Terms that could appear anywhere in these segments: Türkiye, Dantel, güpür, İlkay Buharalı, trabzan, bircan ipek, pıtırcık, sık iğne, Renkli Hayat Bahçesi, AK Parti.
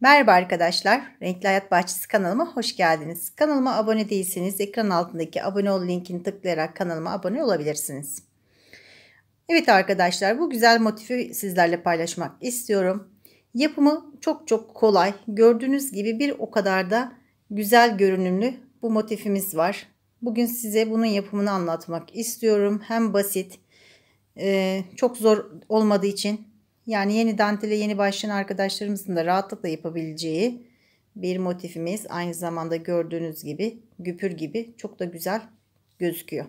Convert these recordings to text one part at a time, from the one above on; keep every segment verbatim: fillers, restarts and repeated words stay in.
Merhaba arkadaşlar, Renkli Hayat Bahçesi kanalıma hoş geldiniz. Kanalıma abone değilseniz ekran altındaki abone ol linkini tıklayarak kanalıma abone olabilirsiniz. Evet arkadaşlar, bu güzel motifi sizlerle paylaşmak istiyorum. Yapımı çok çok kolay. Gördüğünüz gibi bir o kadar da güzel görünümlü bu motifimiz var. Bugün size bunun yapımını anlatmak istiyorum. Hem basit, çok zor olmadığı için, yani yeni dantile yeni başlayan arkadaşlarımızın da rahatlıkla yapabileceği bir motifimiz. Aynı zamanda gördüğünüz gibi güpür gibi çok da güzel gözüküyor.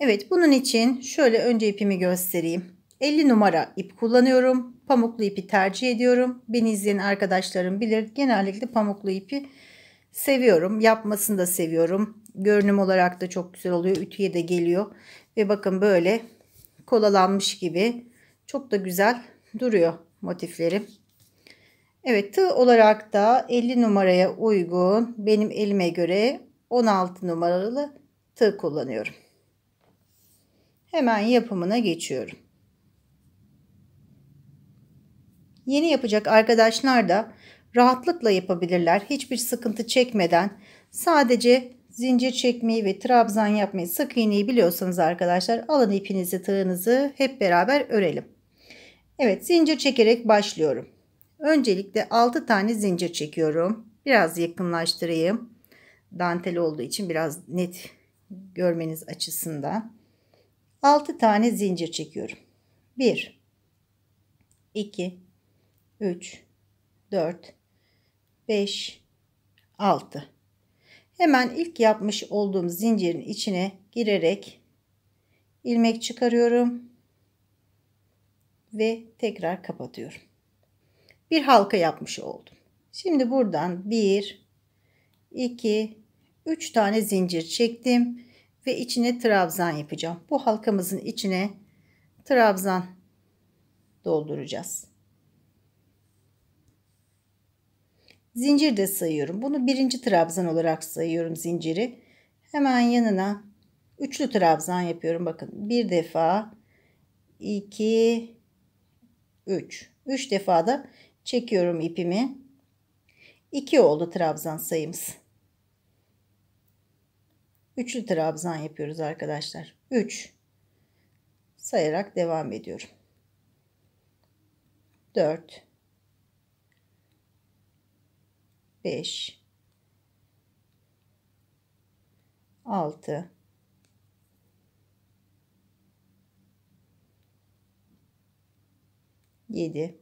Evet, bunun için şöyle önce ipimi göstereyim. elli numara ip kullanıyorum. Pamuklu ipi tercih ediyorum. Beni izleyen arkadaşlarım bilir. Genellikle pamuklu ipi seviyorum. Yapmasını da seviyorum. Görünüm olarak da çok güzel oluyor. Ütüye de geliyor. Ve bakın böyle kolalanmış gibi. Çok da güzel duruyor motiflerim. Evet, tığ olarak da elli numaraya uygun, benim elime göre on altı numaralı tığ kullanıyorum. Hemen yapımına geçiyorum. Yeni yapacak arkadaşlar da rahatlıkla yapabilirler. Hiçbir sıkıntı çekmeden sadece zincir çekmeyi ve trabzan yapmayı, sık iğneyi biliyorsanız arkadaşlar alın ipinizi, tığınızı, hep beraber örelim. Evet, zincir çekerek başlıyorum. Öncelikle altı tane zincir çekiyorum. Biraz yakınlaştırayım. Dantel olduğu için biraz net görmeniz açısından. altı tane zincir çekiyorum. bir, iki, üç, dört, beş, altı. Hemen ilk yapmış olduğum zincirin içine girerek ilmek çıkarıyorum ve tekrar kapatıyorum. Bir halka yapmış oldum. Şimdi buradan bir, iki, üç tane zincir çektim ve içine trabzan yapacağım. Bu halkamızın içine trabzan dolduracağız. Zincir de sayıyorum. Bunu birinci trabzan olarak sayıyorum zinciri. Hemen yanına üçlü trabzan yapıyorum. Bakın bir defa, iki, üç. Üç defa da çekiyorum ipimi. iki oldu trabzan sayımız. Üçlü trabzan yapıyoruz arkadaşlar. üç sayarak devam ediyorum. dört, beş, altı, yedi,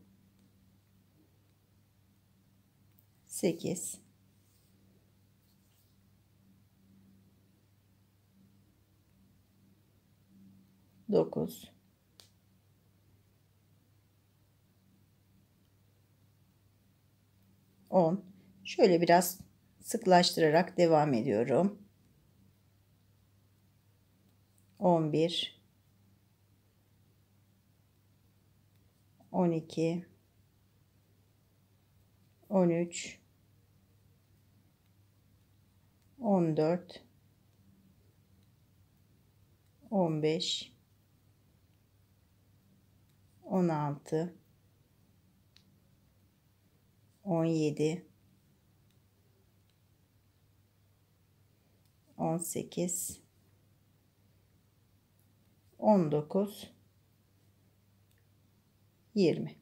sekiz, dokuz, on. Şöyle biraz sıklaştırarak devam ediyorum. on bir, on iki, on üç, on dört, on beş, on altı, on yedi, on sekiz, on dokuz, yirmi.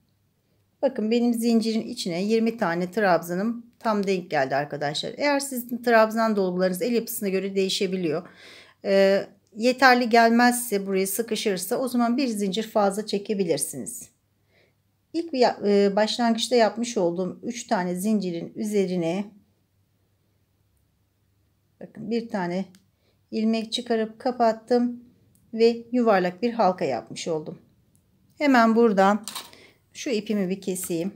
Bakın benim zincirin içine yirmi tane trabzanım tam denk geldi arkadaşlar. Eğer sizin trabzan dolgularınız el yapısına göre değişebiliyor. E, yeterli gelmezse, buraya sıkışırsa o zaman bir zincir fazla çekebilirsiniz. İlk e, başlangıçta yapmış olduğum üç tane zincirin üzerine bakın bir tane ilmek çıkarıp kapattım ve yuvarlak bir halka yapmış oldum. Hemen buradan şu ipimi bir keseyim.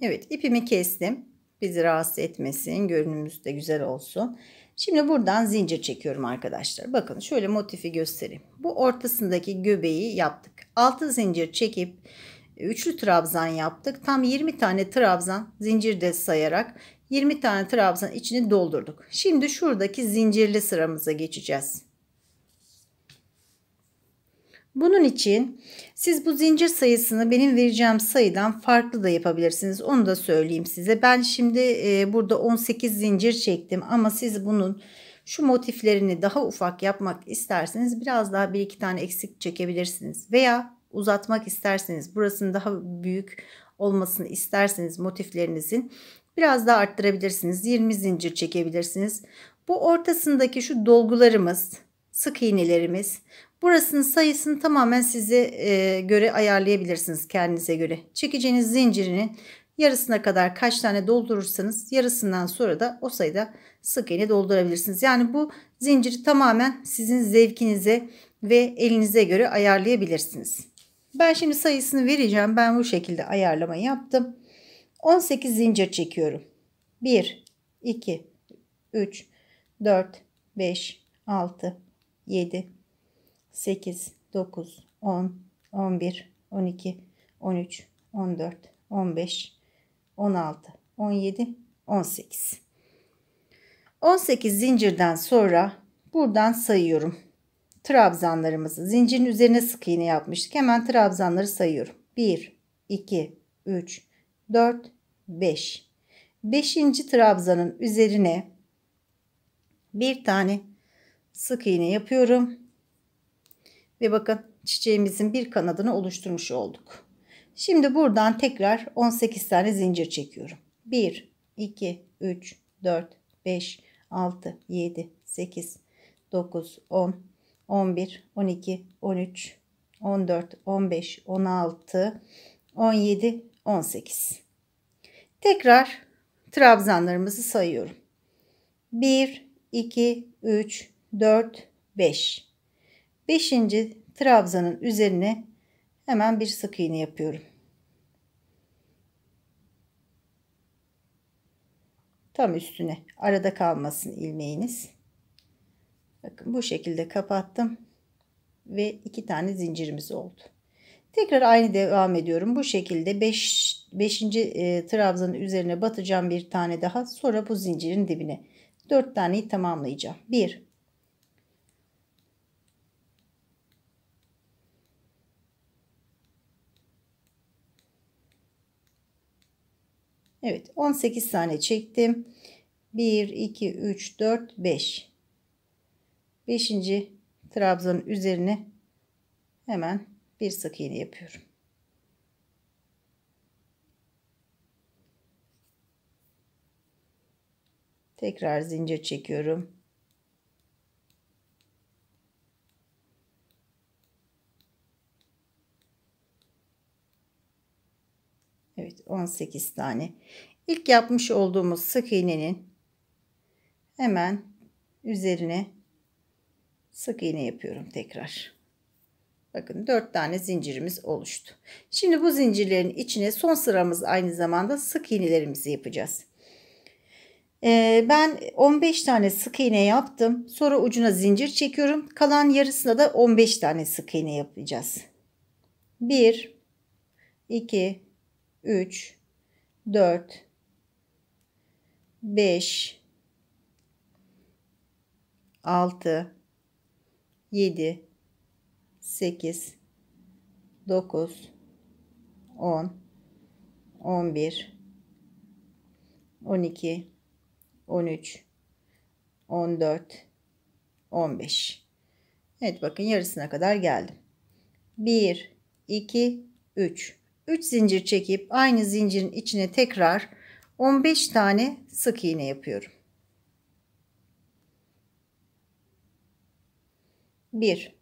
Evet, ipimi kestim. Bizi rahatsız etmesin. Görünümümüz de güzel olsun. Şimdi buradan zincir çekiyorum arkadaşlar. Bakın şöyle motifi göstereyim. Bu ortasındaki göbeği yaptık. altı zincir çekip üçlü trabzan yaptık. Tam yirmi tane trabzan zincirde sayarak yirmi tane trabzan içini doldurduk. Şimdi şuradaki zincirli sıramıza geçeceğiz. Bunun için siz bu zincir sayısını benim vereceğim sayıdan farklı da yapabilirsiniz. Onu da söyleyeyim size. Ben şimdi burada on sekiz zincir çektim ama siz bunun şu motiflerini daha ufak yapmak isterseniz biraz daha bir iki tane eksik çekebilirsiniz. Veya uzatmak isterseniz, burasının daha büyük olmasını isterseniz motiflerinizin biraz daha arttırabilirsiniz. yirmi zincir çekebilirsiniz. Bu ortasındaki şu dolgularımız, sık iğnelerimiz, burasının sayısını tamamen size göre ayarlayabilirsiniz, kendinize göre. Çekeceğiniz zincirinin yarısına kadar kaç tane doldurursanız yarısından sonra da o sayıda sık iğne doldurabilirsiniz. Yani bu zinciri tamamen sizin zevkinize ve elinize göre ayarlayabilirsiniz. Ben şimdi sayısını vereceğim. Ben bu şekilde ayarlama yaptım. on sekiz zincir çekiyorum. bir, iki, üç, dört, beş, altı, yedi, sekiz, dokuz, on, on bir, on iki, on üç, on dört, on beş, on altı, on yedi, on sekiz. on sekiz zincirden sonra buradan sayıyorum. Trabzanlarımızı, zincirin üzerine sık iğne yapmıştık. Hemen trabzanları sayıyorum. bir, iki, üç, dört, beş. beşinci trabzanın üzerine bir tane sık iğne yapıyorum. Ve bakın, çiçeğimizin bir kanadını oluşturmuş olduk. Şimdi buradan tekrar on sekiz tane zincir çekiyorum. bir, iki, üç, dört, beş, altı, yedi, sekiz, dokuz, on, on bir, on iki, on üç, on dört, on beş, on altı, on yedi, on sekiz. Tekrar trabzanlarımızı sayıyorum. bir, iki, üç, dört, beş. beşinci trabzanın üzerine hemen bir sık iğne yapıyorum. Tam üstüne, arada kalmasın ilmeğiniz. Bakın, bu şekilde kapattım ve iki tane zincirimiz oldu. Tekrar aynı devam ediyorum. Bu şekilde beş. beşinci trabzanın üzerine batacağım bir tane daha. Sonra bu zincirin dibine dört taneyi tamamlayacağım. Bir. Evet, on sekiz tane çektim. bir, iki, üç, dört, beş. beşinci trabzanın üzerine hemen bir sık iğne yapıyorum. Tekrar zincir çekiyorum. Evet, on sekiz tane. İlk yapmış olduğumuz sık iğnenin hemen üzerine sık iğne yapıyorum tekrar. Bakın, dört tane zincirimiz oluştu. Şimdi bu zincirlerin içine son sıramız aynı zamanda sık iğnelerimizi yapacağız. Ee, ben on beş tane sık iğne yaptım. Sonra ucuna zincir çekiyorum. Kalan yarısına da on beş tane sık iğne yapacağız. bir, iki, üç, dört, beş, altı, yedi, sekiz, dokuz, on, on bir, on iki, on üç, on dört, on beş. Evet, bakın, yarısına kadar geldim. bir, iki, üç. üç zincir çekip aynı zincirin içine tekrar on beş tane sık iğne yapıyorum. bir.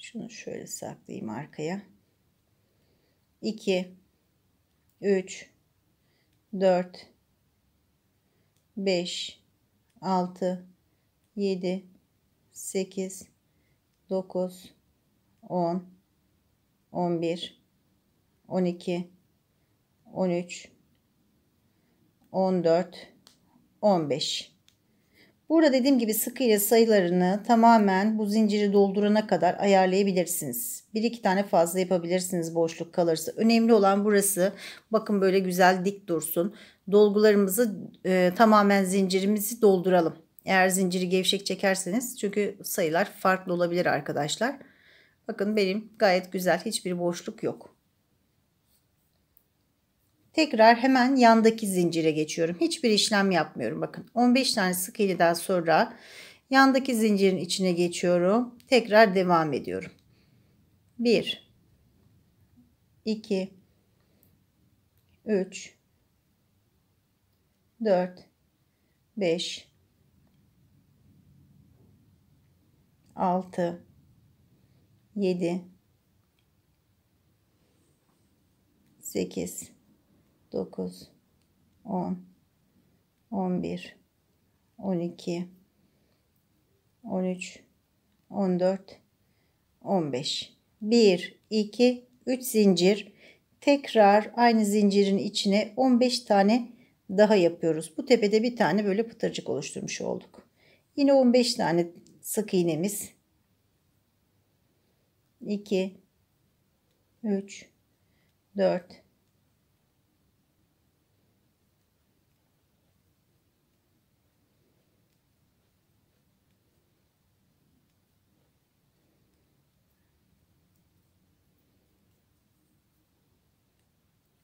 Şunu şöyle saklayayım arkaya. iki, üç, dört, beş, altı, yedi, sekiz, dokuz, on, on bir, on iki, on üç, on dört, on beş. Burada dediğim gibi sık iğne sayılarını tamamen bu zinciri doldurana kadar ayarlayabilirsiniz. Bir iki tane fazla yapabilirsiniz boşluk kalırsa. Önemli olan burası. Bakın, böyle güzel dik dursun. Dolgularımızı e, tamamen zincirimizi dolduralım. Eğer zinciri gevşek çekerseniz, çünkü sayılar farklı olabilir arkadaşlar. Bakın benim gayet güzel, hiçbir boşluk yok. Tekrar hemen yandaki zincire geçiyorum. Hiçbir işlem yapmıyorum. Bakın on beş tane sık iğneden sonra yandaki zincirin içine geçiyorum. Tekrar devam ediyorum. bir, iki, üç, dört, beş, altı, yedi, sekiz, dokuz, on, on bir, on iki, on üç, on dört, on beş. bir, iki, üç zincir. Tekrar aynı zincirin içine on beş tane daha yapıyoruz. Bu tepede bir tane böyle pıtırcık oluşturmuş olduk. Yine on beş tane sık iğnemiz. iki, üç, dört,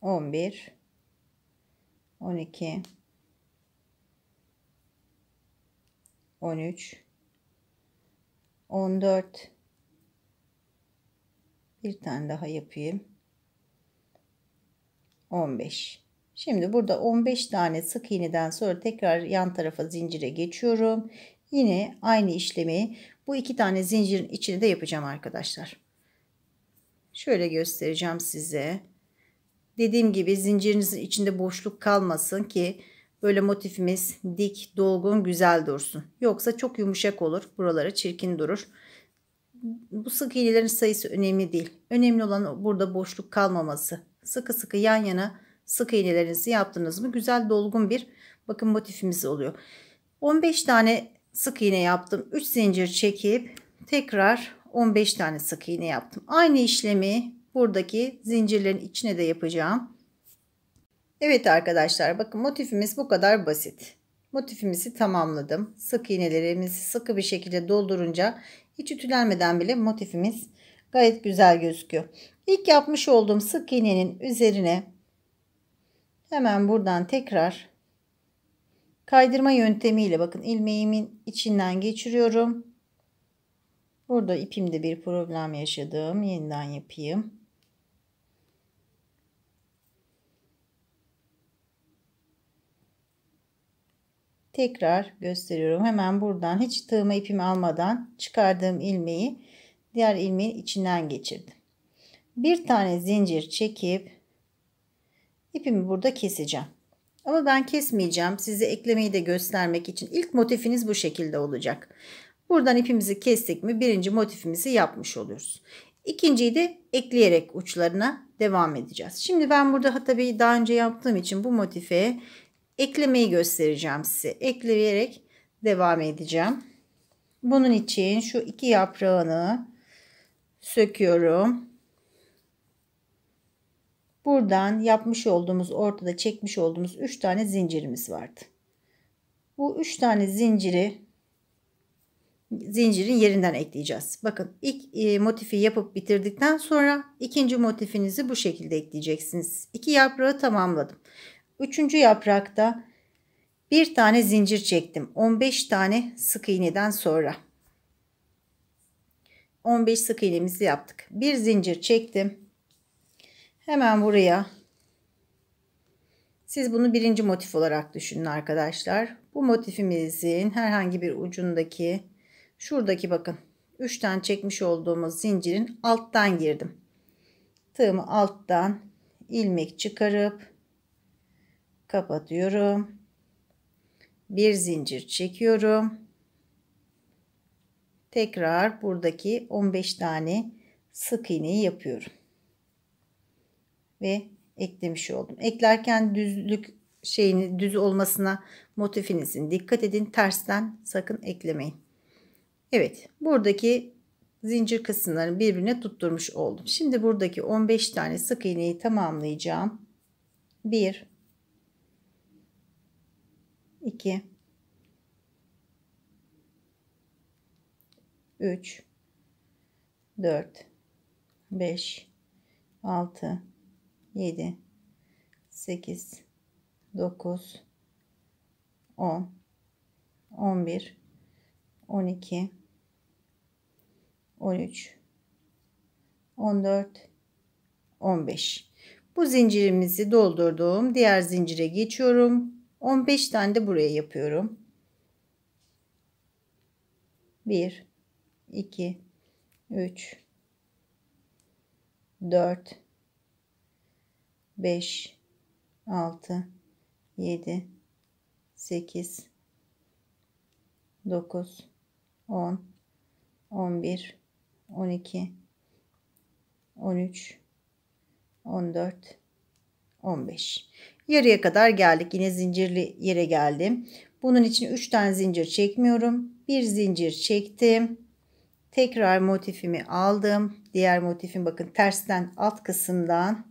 on bir, on iki, on üç, on dört. Bir tane daha yapayım. on beş. Şimdi burada on beş tane sık iğneden sonra tekrar yan tarafa zincire geçiyorum. Yine aynı işlemi bu iki tane zincirin içine de yapacağım arkadaşlar. Şöyle göstereceğim size. Dediğim gibi zincirinizin içinde boşluk kalmasın ki böyle motifimiz dik, dolgun, güzel dursun. Yoksa çok yumuşak olur. Buralara çirkin durur. Bu sık iğnelerin sayısı önemli değil. Önemli olan burada boşluk kalmaması. Sıkı sıkı yan yana sık iğnelerinizi yaptınız mı güzel, dolgun bir bakın motifimiz oluyor. on beş tane sık iğne yaptım. üç zincir çekip tekrar on beş tane sık iğne yaptım. Aynı işlemi buradaki zincirlerin içine de yapacağım. Evet arkadaşlar, bakın motifimiz bu kadar basit. Motifimizi tamamladım. Sık iğnelerimizi sıkı bir şekilde doldurunca hiç ütülenmeden bile motifimiz gayet güzel gözüküyor. İlk yapmış olduğum sık iğnenin üzerine hemen buradan tekrar kaydırma yöntemiyle bakın ilmeğimin içinden geçiriyorum. Burada ipimde bir problem yaşadım. Yeniden yapayım. Tekrar gösteriyorum. Hemen buradan hiç tığıma ipimi almadan çıkardığım ilmeği diğer ilmeğin içinden geçirdim. Bir tane zincir çekip ipimi burada keseceğim. Ama ben kesmeyeceğim. Size eklemeyi de göstermek için. İlk motifiniz bu şekilde olacak. Buradan ipimizi kestik mi birinci motifimizi yapmış oluyoruz. İkinciyi de ekleyerek uçlarına devam edeceğiz. Şimdi ben burada tabii daha önce yaptığım için bu motife eklemeyi göstereceğim size. Ekleyerek devam edeceğim. Bunun için şu iki yaprağını söküyorum. Buradan yapmış olduğumuz, ortada çekmiş olduğumuz üç tane zincirimiz vardı. Bu üç tane zinciri zincirin yerinden ekleyeceğiz. Bakın ilk e, motifi yapıp bitirdikten sonra ikinci motifinizi bu şekilde ekleyeceksiniz. İki yaprağı tamamladım. Üçüncü yaprakta bir tane zincir çektim. on beş tane sık iğneden sonra. on beş sık iğnemizi yaptık. Bir zincir çektim. Hemen buraya. Siz bunu birinci motif olarak düşünün arkadaşlar. Bu motifimizin herhangi bir ucundaki şuradaki bakın üç tane çekmiş olduğumuz zincirin alttan girdim. Tığımı alttan ilmek çıkarıp kapatıyorum. Bir zincir çekiyorum. Tekrar buradaki on beş tane sık iğneyi yapıyorum. Ve eklemiş oldum. Eklerken düzlük şeyini, düz olmasına motifinizin dikkat edin. Tersten sakın eklemeyin. Evet, buradaki zincir kısımlarını birbirine tutturmuş oldum. Şimdi buradaki on beş tane sık iğneyi tamamlayacağım. bir, iki, üç, dört, beş, altı, yedi, sekiz, dokuz, on, on bir, on iki, on üç, on dört, on beş. Bu zincirimizi doldurduğum diğer zincire geçiyorum. on beş tane de buraya yapıyorum. bir, iki, üç, dört, beş, altı, yedi, sekiz, dokuz, on, on bir, on iki, on üç, on dört, on beş. Yarıya kadar geldik. Yine zincirli yere geldim. Bunun için üç tane zincir çekmiyorum. Bir zincir çektim. Tekrar motifimi aldım. Diğer motifim, bakın, tersten alt kısımdan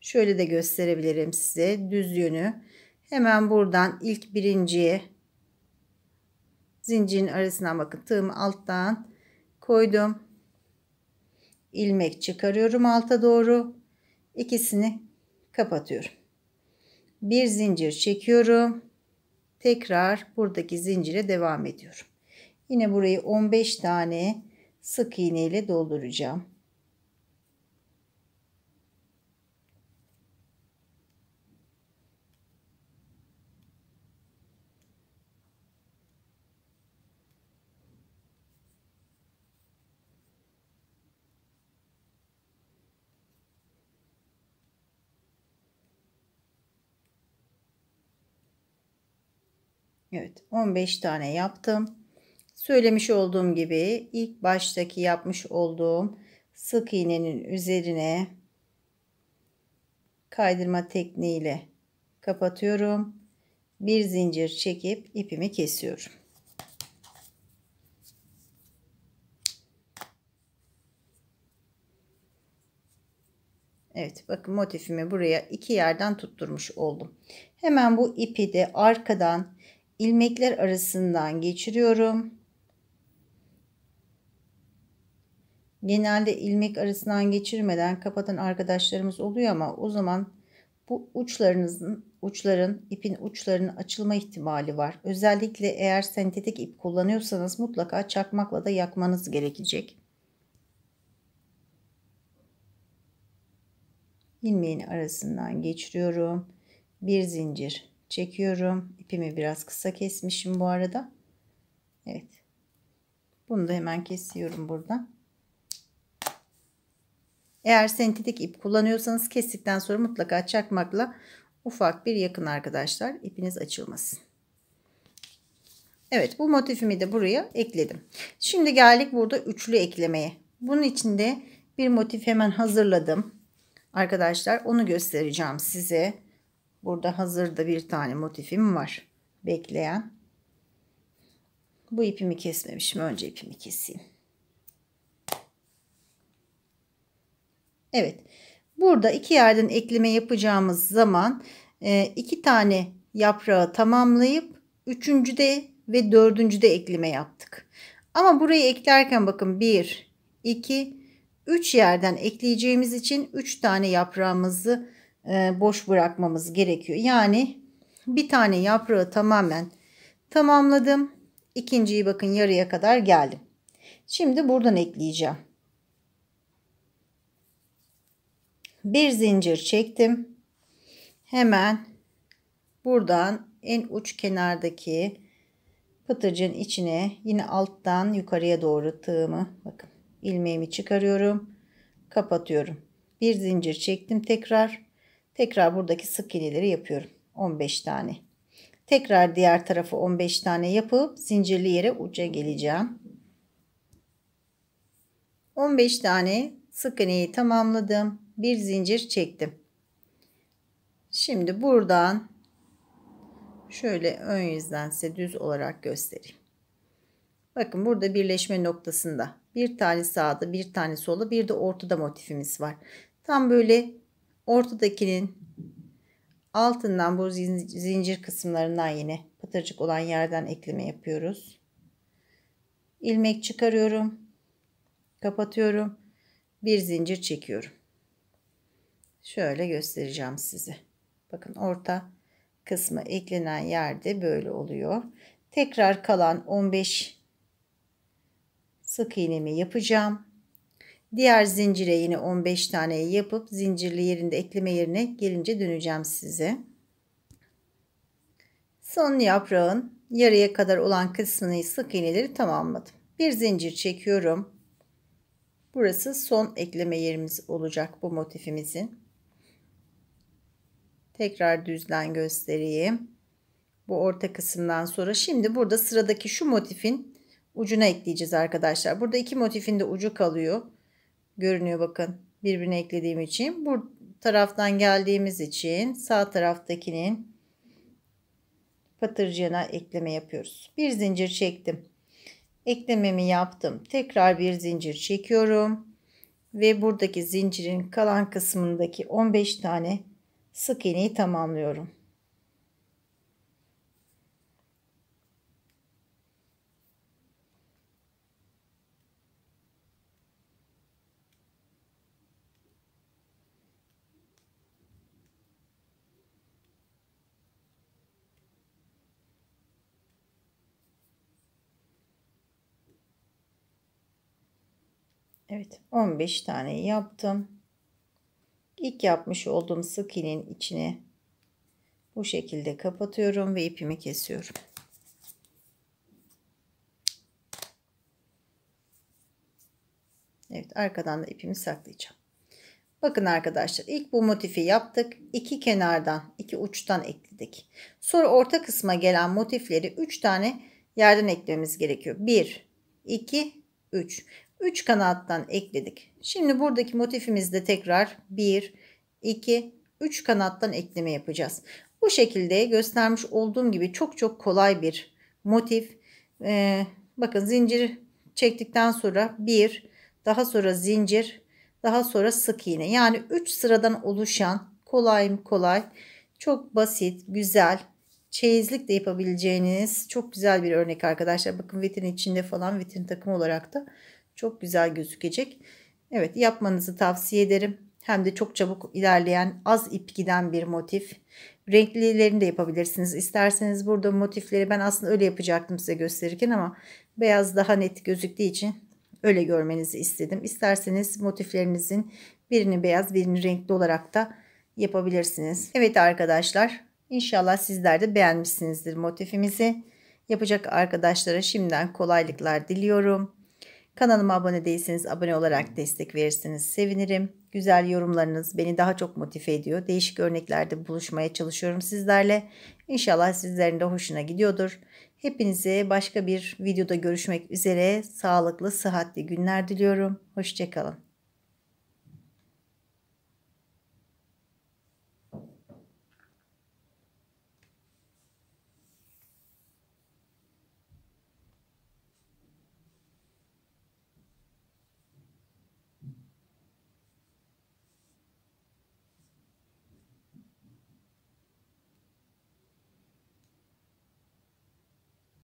şöyle de gösterebilirim size düz yönü. Hemen buradan ilk birinci zincirin arasından, bakın, tığımı alttan koydum. İlmek çıkarıyorum alta doğru. İkisini kapatıyorum. Bir zincir çekiyorum. Tekrar buradaki zincire devam ediyorum. Yine burayı on beş tane sık iğne ile dolduracağım. Evet, on beş tane yaptım. Söylemiş olduğum gibi ilk baştaki yapmış olduğum sık iğnenin üzerine kaydırma tekniğiyle kapatıyorum. Bir zincir çekip ipimi kesiyorum. Evet, bakın, motifimi buraya iki yerden tutturmuş oldum. Hemen bu ipi de arkadan ilmekler arasından geçiriyorum. Genelde ilmek arasından geçirmeden kapatan arkadaşlarımız oluyor ama o zaman bu uçlarınızın uçların ipin uçlarının açılma ihtimali var. Özellikle eğer sentetik ip kullanıyorsanız mutlaka çakmakla da yakmanız gerekecek. İlmeğin arasından geçiriyorum. Bir zincir çekiyorum. İpimi biraz kısa kesmişim bu arada. Evet. Bunu da hemen kesiyorum buradan. Eğer sentetik ip kullanıyorsanız kestikten sonra mutlaka çakmakla ufak bir yakın arkadaşlar, ipiniz açılmasın. Evet, bu motifimi de buraya ekledim. Şimdi geldik burada üçlü eklemeye. Bunun için de bir motif hemen hazırladım. Arkadaşlar, onu göstereceğim size. Burada hazırda bir tane motifim var bekleyen. Bu ipimi kesmemişim. Önce ipimi keseyim. Evet, burada iki yerden ekleme yapacağımız zaman iki tane yaprağı tamamlayıp üçüncüde ve dördüncüde ekleme yaptık. Ama burayı eklerken, bakın, bir, iki, üç yerden ekleyeceğimiz için üç tane yaprağımızı boş bırakmamız gerekiyor. Yani bir tane yaprağı tamamen tamamladım. İkinciyi, bakın, yarıya kadar geldim. Şimdi buradan ekleyeceğim. Bir zincir çektim. Hemen buradan en uç kenardaki pıtırcığın içine yine alttan yukarıya doğru tığımı, bakın, ilmeğimi çıkarıyorum. Kapatıyorum. Bir zincir çektim tekrar. Tekrar buradaki sık iğneleri yapıyorum. on beş tane. Tekrar diğer tarafı on beş tane yapıp zincirli yere uca geleceğim. on beş tane sık iğneyi tamamladım. Bir zincir çektim. Şimdi buradan şöyle ön yüzden size düz olarak göstereyim. Bakın, burada birleşme noktasında bir tane sağda, bir tane solda, bir de ortada motifimiz var. Tam böyle ortadakinin altından, bu zincir kısımlarından, yine pıtırcık olan yerden ekleme yapıyoruz. ilmek çıkarıyorum, kapatıyorum, bir zincir çekiyorum. Şöyle göstereceğim size. Bakın orta kısmı eklenen yerde böyle oluyor. Tekrar kalan on beş sık iğnemi yapacağım. Diğer zincire yine on beş tane yapıp zincirli yerinde ekleme yerine gelince döneceğim size. Son yaprağın yarıya kadar olan kısmını sık iğneleri tamamladım. Bir zincir çekiyorum. Burası son ekleme yerimiz olacak bu motifimizin. Tekrar düzden göstereyim. Bu orta kısımdan sonra şimdi burada sıradaki şu motifin ucuna ekleyeceğiz arkadaşlar. Burada iki motifin de ucu kalıyor. Görünüyor bakın. Birbirine eklediğim için. Bu taraftan geldiğimiz için sağ taraftakinin patırcığına ekleme yapıyoruz. Bir zincir çektim. Eklememi yaptım. Tekrar bir zincir çekiyorum. Ve buradaki zincirin kalan kısmındaki on beş tane sık iğneyi tamamlıyorum. Evet, on beş tane yaptım. İlk yapmış olduğum sık iğnenin içine bu şekilde kapatıyorum ve ipimi kesiyorum. Evet, arkadan da ipimi saklayacağım. Bakın arkadaşlar, ilk bu motifi yaptık. İki kenardan, iki uçtan ekledik. Sonra orta kısma gelen motifleri üç tane yerden eklememiz gerekiyor. bir, iki, üç. üç kanattan ekledik. Şimdi buradaki motifimizde tekrar bir, iki, üç kanattan ekleme yapacağız. Bu şekilde göstermiş olduğum gibi çok çok kolay bir motif. Ee, bakın zincir çektikten sonra bir, daha sonra zincir, daha sonra sık iğne. Yani üç sıradan oluşan kolay kolay, çok basit, güzel, çeyizlik de yapabileceğiniz çok güzel bir örnek arkadaşlar. Bakın vitrin içinde falan, vitrin takımı olarak da çok güzel gözükecek. Evet, yapmanızı tavsiye ederim. Hem de çok çabuk ilerleyen, az ip giden bir motif. Renklilerini de yapabilirsiniz. İsterseniz burada motifleri ben aslında öyle yapacaktım size gösterirken ama beyaz daha net gözüktüğü için öyle görmenizi istedim. İsterseniz motiflerinizin birini beyaz, birini renkli olarak da yapabilirsiniz. Evet arkadaşlar, inşallah sizler de beğenmişsinizdir motifimizi. Yapacak arkadaşlara şimdiden kolaylıklar diliyorum. Kanalıma abone değilseniz abone olarak destek verirseniz sevinirim. Güzel yorumlarınız beni daha çok motive ediyor. Değişik örneklerde buluşmaya çalışıyorum sizlerle. İnşallah sizlerin de hoşuna gidiyordur. Hepinize başka bir videoda görüşmek üzere. Sağlıklı, sıhhatli günler diliyorum. Hoşça kalın.